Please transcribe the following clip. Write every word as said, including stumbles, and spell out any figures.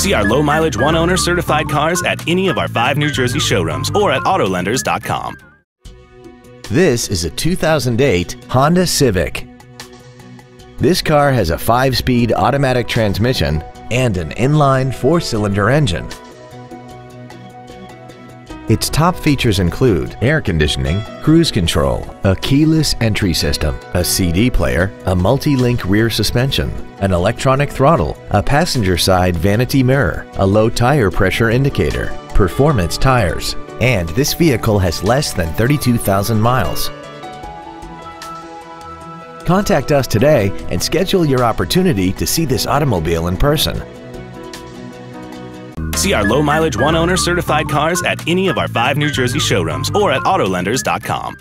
See our low-mileage, one-owner certified cars at any of our five New Jersey showrooms or at Autolenders dot com. This is a two thousand eight Honda Civic. This car has a five-speed automatic transmission and an inline four-cylinder engine. Its top features include air conditioning, cruise control, a keyless entry system, a C D player, a multi-link rear suspension, an electronic throttle, a passenger side vanity mirror, a low tire pressure indicator, performance tires, and this vehicle has less than thirty-two thousand miles. Contact us today and schedule your opportunity to see this automobile in person. See our low-mileage, one-owner certified cars at any of our five New Jersey showrooms or at Autolenders dot com.